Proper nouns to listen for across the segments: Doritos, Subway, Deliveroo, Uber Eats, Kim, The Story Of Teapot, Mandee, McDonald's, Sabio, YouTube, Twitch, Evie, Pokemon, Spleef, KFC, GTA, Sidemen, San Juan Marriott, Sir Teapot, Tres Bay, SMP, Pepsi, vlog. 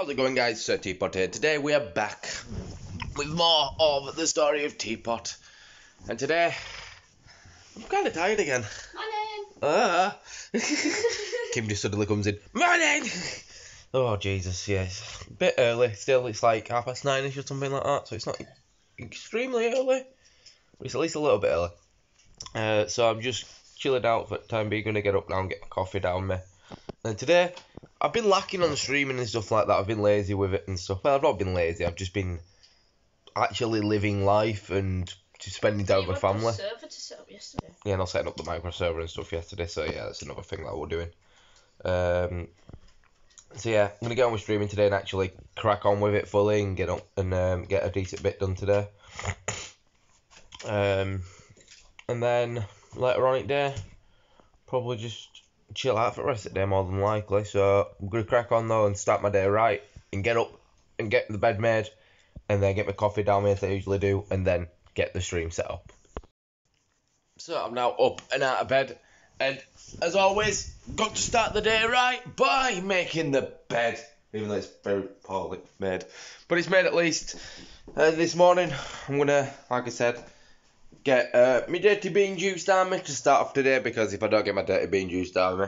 How's it going, guys? Sir Teapot here. Today we are back with more of the story of Teapot. And today, I'm kind of tired again. Morning! Kim just suddenly comes in. Morning! Oh, Jesus, yes. A bit early still. It's like 9:30-ish or something like that. So it's not extremely early. But it's at least a little bit early. So I'm just chilling out for the time being. Going to get up now and get my coffee down me. And today, I've been lacking on streaming and stuff like that. I've been lazy with it and stuff. Well, I've not been lazy. I've just been actually living life and just spending time with my family. Server to set up yesterday. Yeah, and I was setting up the micro server and stuff yesterday. So yeah, that's another thing that we're doing. So yeah, I'm gonna get on with streaming today and actually crack on with it fully and get up and get a decent bit done today. And then later on in the day, probably just chill out for the rest of the day, more than likely. So I'm gonna crack on though and start my day right and get up and get the bed made and then get my coffee down as I usually do and then get the stream set up. So I'm now up and out of bed, and as always, got to start the day right by making the bed, even though it's very poorly made, but it's made at least. This morning I'm gonna, like I said, get my dirty bean juice down me to start off today, because if I don't get my dirty bean juice down me,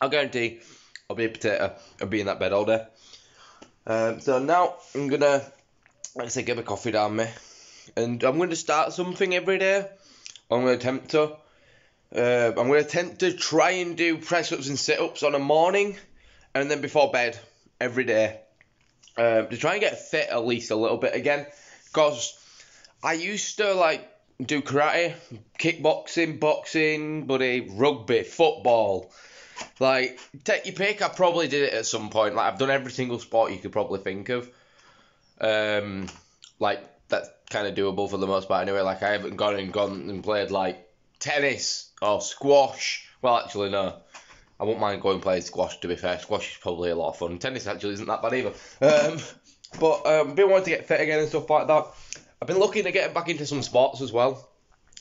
I guarantee I'll be a potato and be in that bed all day. So now I'm gonna, like I said, get my coffee down me, and I'm gonna start something every day. I'm gonna attempt to try and do press ups and sit ups on a morning, and then before bed every day. To try and get fit at least a little bit again, because I used to like do karate, kickboxing, boxing, bloody rugby, football, like take your pick. I probably did it at some point. Like I've done every single sport you could probably think of. Like that's kind of doable for the most part anyway. Like I haven't gone and played like tennis or squash. Well, actually no, I wouldn't mind going and playing squash, to be fair. Squash is probably a lot of fun. Tennis actually isn't that bad either. But I've been wanting to get fit again and stuff like that. I've been looking to get back into some sports as well.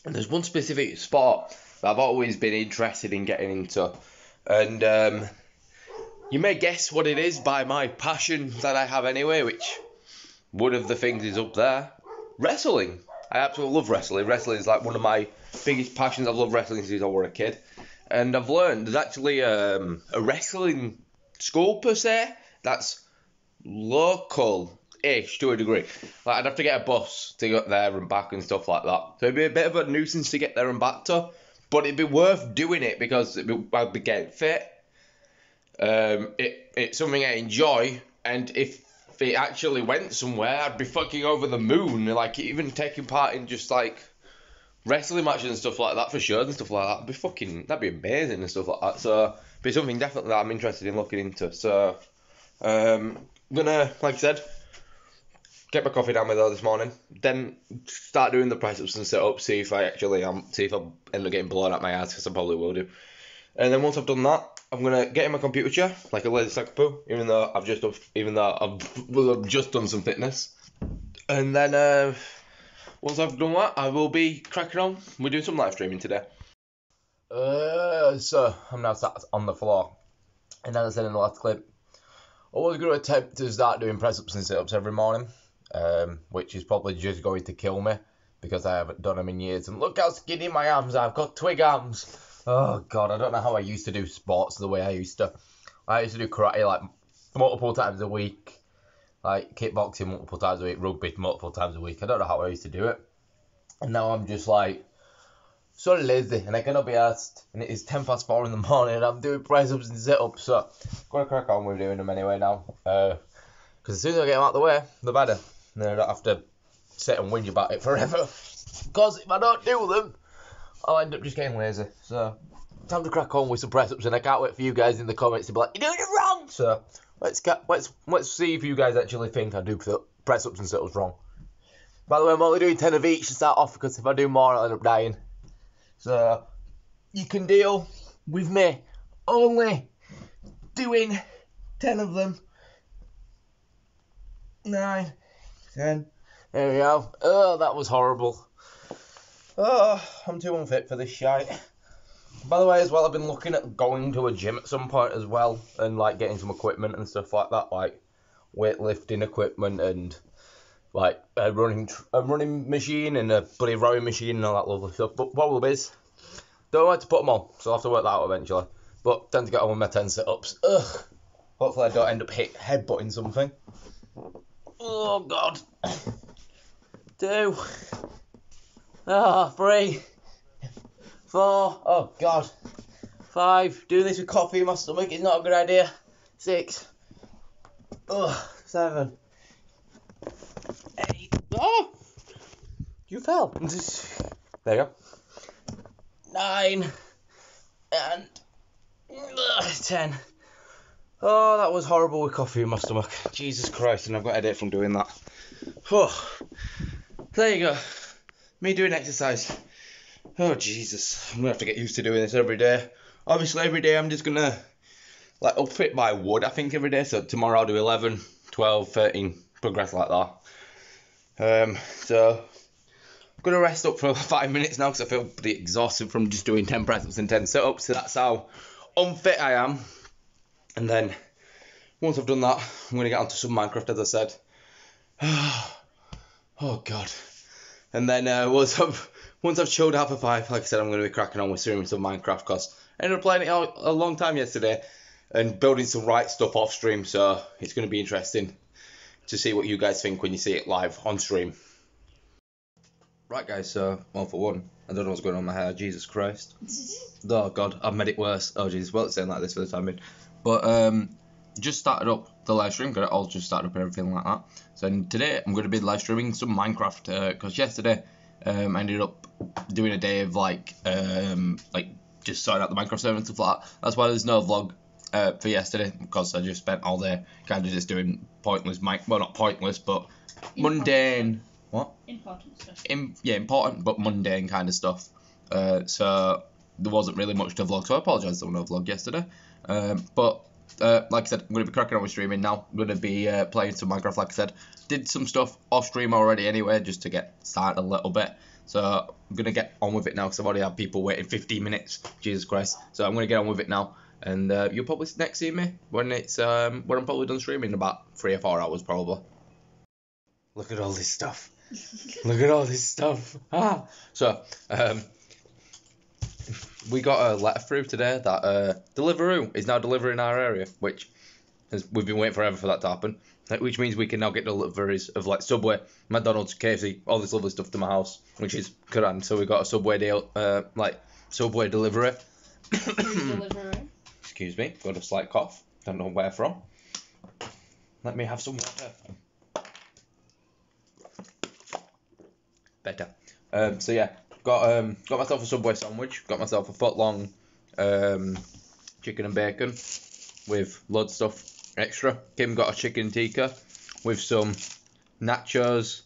And there's one specific sport that I've always been interested in getting into. And you may guess what it is by my passion that I have anyway, which one of the things is up there. Wrestling. I absolutely love wrestling. Wrestling is like one of my biggest passions. I've loved wrestling since I was a kid. And I've learned there's actually a wrestling school, per se, that's local-ish to a degree. Like, I'd have to get a bus to get there and back and stuff like that. So it'd be a bit of a nuisance to get there and back to, but it'd be worth doing it because I'd be getting fit. It's something I enjoy, and if it actually went somewhere, I'd be fucking over the moon. Like, even taking part in just, like, wrestling matches and stuff like that for shows and stuff like that, that'd be amazing and stuff like that. So be something definitely that I'm interested in looking into. So I'm gonna, like I said, get my coffee down with her this morning, then start doing the press ups and sit ups, see if I actually see if I end up getting blown out my ass, because I probably will do. And then once I've done that, I'm gonna get in my computer chair like a lazy sack of poo, even though I've just done some fitness. And then once I've done that, I will be cracking on. We're doing some live streaming today. So, I'm now sat on the floor. And as I said in the last clip, I was going to attempt to start doing press-ups and sit-ups every morning, which is probably just going to kill me, because I haven't done them in years. And look how skinny my arms are. I've got twig arms. Oh, God, I don't know how I used to do sports the way I used to. I used to do karate, like, multiple times a week. Like kickboxing multiple times a week, rugby multiple times a week. I don't know how I used to do it. And now I'm just like so lazy and I cannot be asked. And it is 4:10 in the morning and I'm doing press ups and sit ups. So I'm going to crack on with doing them anyway now. Because as soon as I get them out of the way, the better. And I don't have to sit and whinge about it forever. Because if I don't do them, I'll end up just getting lazy. So time to crack on with some press ups. And I can't wait for you guys in the comments to be like, you're doing it wrong! So Let's see if you guys actually think I do press ups and sit ups wrong. By the way, I'm only doing 10 of each to start off, because if I do more, I'll end up dying. So you can deal with me only doing 10 of them. 9, 10. There we go. Oh, that was horrible. Oh, I'm too unfit for this shite. By the way, as well, I've been looking at going to a gym at some point as well, and like getting some equipment and stuff like that, like weightlifting equipment and like a running machine and a bloody rowing machine and all that lovely stuff. But problem is, don't know where to put them all, so I'll have to work that out eventually. But tend to get on with my 10 sit-ups. Ugh. Hopefully I don't end up headbutting something. Oh God. 2. Ah, 3. 4, oh God, 5, doing this with coffee in my stomach is not a good idea, 6, ugh, 7, 8, oh, you fell, there you go, 9, and 10, oh, that was horrible with coffee in my stomach, Jesus Christ, and I've got a headache from doing that. Oh, there you go, me doing exercise. Oh Jesus, I'm gonna have to get used to doing this every day. Obviously every day I'm just gonna like upfit my wood, I think, every day. So tomorrow I'll do 11, 12, 13, progress like that. So I'm gonna rest up for 5 minutes now because I feel pretty exhausted from just doing 10 press ups and 10 sit ups, so that's how unfit I am. And then once I've done that, I'm gonna get onto some Minecraft, as I said. Oh God. And then once I've chilled out for 5, like I said, I'm going to be cracking on with streaming some Minecraft because I ended up playing it a long time yesterday and building some right stuff off stream, so it's going to be interesting to see what you guys think when you see it live on stream. Right guys, so one for one. I don't know what's going on in my hair, Jesus Christ. Oh God, I've made it worse. Oh Jesus, well it's saying like this for the time being. But just started up the live stream, got it all just started up and everything like that. So today I'm going to be live streaming some Minecraft because yesterday I ended up doing a day of like just sorting out the Minecraft server and stuff like that. That's why there's no vlog for yesterday because I just spent all day kind of just doing pointless well not pointless but mundane what important stuff. Yeah, important but mundane kind of stuff. So there wasn't really much to vlog, so I apologise there was no vlog yesterday. But like I said, I'm going to be cracking on with streaming now. I'm going to be playing some Minecraft, like I said. Did some stuff off stream already anyway, just to get started a little bit. So I'm going to get on with it now, because I've already had people waiting 15 minutes. Jesus Christ. So I'm going to get on with it now. And you'll probably next see me when I'm probably done streaming in about 3 or 4 hours, probably. Look at all this stuff. Look at all this stuff. Ah. So, we got a letter through today that Deliveroo is now delivering our area, which we've been waiting forever for that to happen, which means we can now get deliveries of like Subway, McDonald's, KFC, all this lovely stuff to my house, which is grand. So we got a Subway deal, like Subway delivery. Excuse me, got a slight cough, don't know where from. Let me have some water. Better. So yeah. Got myself a Subway sandwich, got myself a foot-long chicken and bacon with loads of stuff extra. Kim got a chicken tikka with some nachos.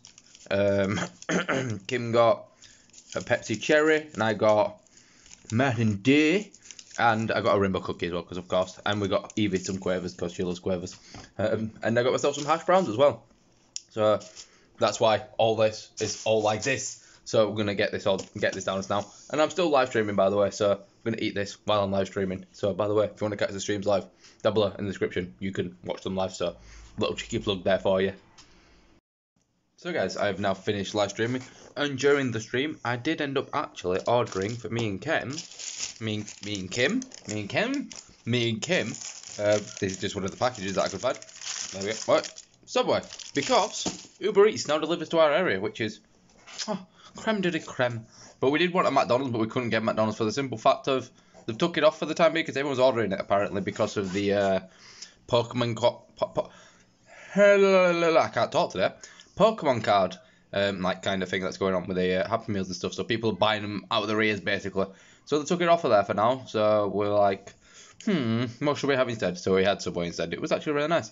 Kim got a Pepsi cherry, and I got Mandee, and I got a rainbow cookie as well, because of course. And we got Evie some quavers, because she loves quavers. And I got myself some hash browns as well. So that's why all this is all like this. So we're gonna get this down as now, and I'm still live streaming, by the way. So I'm gonna eat this while I'm live streaming. So by the way, if you want to catch the streams live, down below in the description, you can watch them live. So little cheeky plug there for you. So guys, I have now finished live streaming, and during the stream, I did end up actually ordering for me and Kim. This is just one of the packages that I could find. There we go. Right, Subway, because Uber Eats now delivers to our area, which is. Oh, creme de la creme. But we did want a McDonald's, but we couldn't get McDonald's for the simple fact of they've took it off for the time being because everyone's ordering it apparently because of the Pokemon I can't talk today. Pokemon card like kind of thing that's going on with the Happy Meals and stuff. So people are buying them out of their ears basically. So they took it off of there for now. So we're like, what should we have instead? So we had Subway instead. It was actually really nice.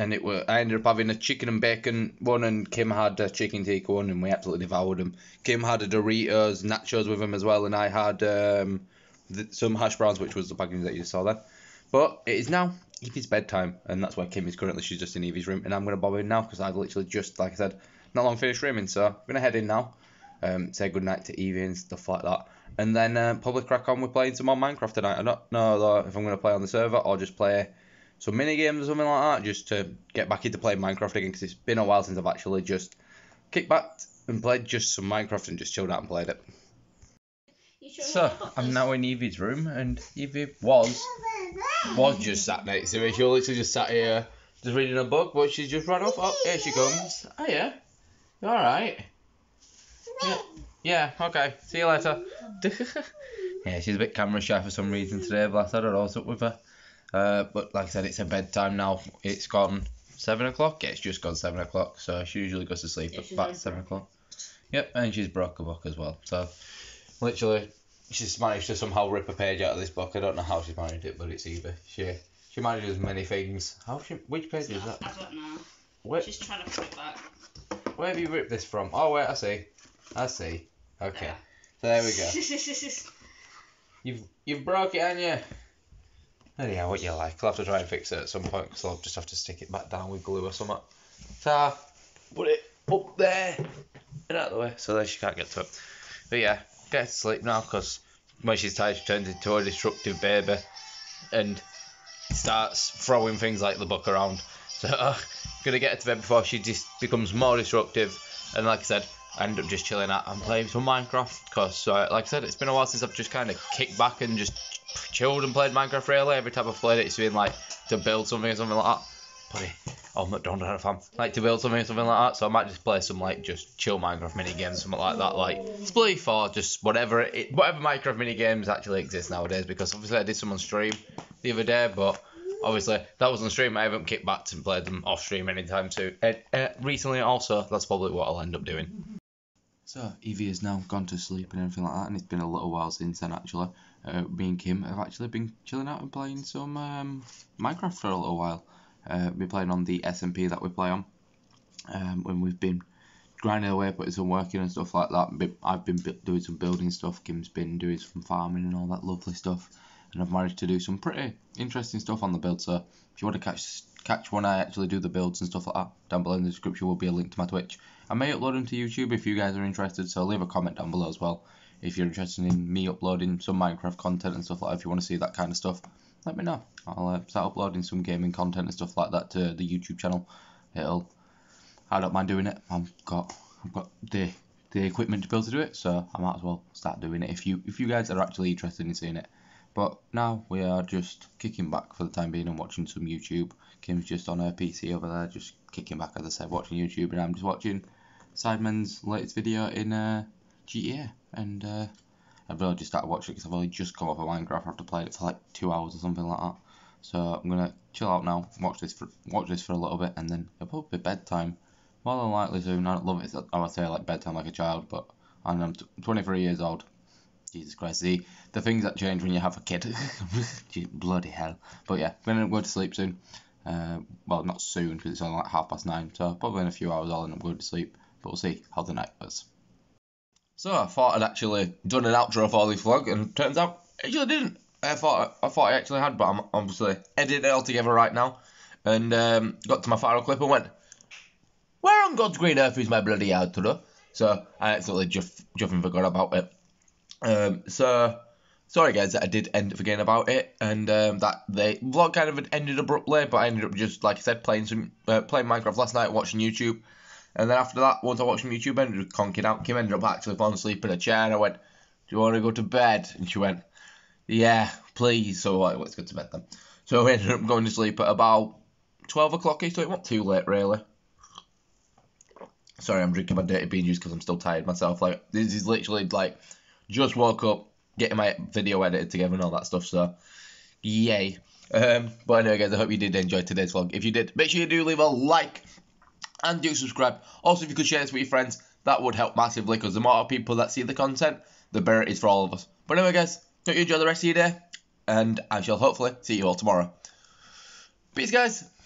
And I ended up having a chicken and bacon one, and Kim had a chicken tikka one, and we absolutely devoured them. Kim had a Doritos, nachos with them as well, and I had some hash browns, which was the package that you saw then. But it is now Evie's bedtime, and that's where Kim is currently. She's just in Evie's room, and I'm going to bob in now because I've literally just, like I said, not long finished streaming, so I'm going to head in now, say goodnight to Evie and stuff like that. And then probably crack on with playing some more Minecraft tonight. I don't know though if I'm going to play on the server or just play some mini games or something like that, just to get back into playing Minecraft again, because it's been a while since I've actually just kicked back and played just some Minecraft and just chilled out and played it. So I'm now in Evie's room, and Evie was just sat next to me. She literally just sat here just reading a book, but she's just run off. Oh, here she comes. Oh yeah, you all right? Yeah. Yeah, okay, see you later. Yeah, she's a bit camera shy for some reason today, but I don't know what's up with her. But like I said, it's her bedtime now. It's gone 7 o'clock. Yeah, it's just gone 7 o'clock, so she usually goes to sleep at about 7 o'clock. Yep, and she's broke a book as well. So, literally, she's managed to somehow rip a page out of this book. I don't know how she's managed it, but it's Eva. She manages many things. Which page is that? I don't know. Where? She's trying to put it back. Where have you ripped this from? Oh, wait, I see. Okay, yeah. So there we go. You've broke it, haven't you? Anyhow, what you like. I'll have to try and fix it at some point, because I'll just have to stick it back down with glue or something. So, put it up there and out of the way, so there she can't get to it. But yeah, get to sleep now, because when she's tired, she turns into a destructive baby and starts throwing things like the book around. So, gonna get her to bed before she just becomes more destructive. And like I said, I end up just chilling out and playing some Minecraft, because like I said, it's been a while since I've just kind of kicked back and just chilled and played Minecraft. Really, every time I've played it, it's been like to build something or something like that. Buddy, oh, McDonald's fan, like to build something or something like that. So I might just play some like just chill Minecraft mini games, something like that, like Spleef or just whatever Minecraft mini games actually exist nowadays. Because obviously I did some on stream the other day, but obviously that was on stream. I haven't kicked back and played them off stream anytime soon. Recently, also, that's probably what I'll end up doing. So, Evie has now gone to sleep and everything like that, and it's been a little while since then, actually. Me and Kim have actually been chilling out and playing some Minecraft for a little while. We're playing on the SMP that we play on, when we've been grinding away, putting some work in and stuff like that. I've been doing some building stuff, Kim's been doing some farming and all that lovely stuff, and I've managed to do some pretty interesting stuff on the build, so if you want to catch when I actually do the builds and stuff like that, down below in the description will be a link to my Twitch. I may upload them to YouTube if you guys are interested, so leave a comment down below as well if you're interested in me uploading some Minecraft content and stuff like that. If you want to see that kind of stuff, let me know. I'll start uploading some gaming content and stuff like that to the YouTube channel. I don't mind doing it. I've got the equipment to be able to do it, so I might as well start doing it if you guys are actually interested in seeing it. But now we are just kicking back for the time being and watching some YouTube. Kim's just on her PC over there, just kicking back, as I said, watching YouTube, and I'm just watching Sidemen's latest video in GTA. And I've really just started watching it because I've only just come off of Minecraft after playing it for like 2 hours or something like that. So I'm gonna chill out now, watch this for a little bit, and then it'll probably be bedtime. More than likely soon. I don't love it. I would say like bedtime like a child, but I'm 23 years old. Jesus Christ, the things that change when you have a kid. Bloody hell. But yeah, we're going to go to sleep soon. Well, not soon, because it's only like 9:30, so probably in a few hours I'll end up going to sleep, but we'll see how the night goes. So I thought I'd actually done an outro for this vlog, and turns out I actually didn't. I thought I actually had, but I'm obviously editing it all together right now, and got to my final clip and went, where on God's green earth is my bloody outro? So I absolutely juffing forgot about it. So sorry guys that I did end up forgetting about it, and that the vlog kind of ended abruptly, but I ended up just, like I said, playing Minecraft last night, watching YouTube, and then after that, once I watched YouTube, I ended up conking out. Kim ended up actually falling asleep in a chair, and I went, do you want to go to bed? And she went, yeah, please. So let's go to bed then. So we ended up going to sleep at about 12 o'clock, so it wasn't too late really. Sorry, I'm drinking my dirty bean juice because I'm still tired myself. Like, this is literally like just woke up, getting my video edited together and all that stuff, so yay. But anyway guys, I hope you did enjoy today's vlog. If you did, make sure you do leave a like and do subscribe. Also, if you could share this with your friends, that would help massively, because the more people that see the content, the better it is for all of us. But anyway guys, hope you enjoy the rest of your day, and I shall hopefully see you all tomorrow. Peace guys.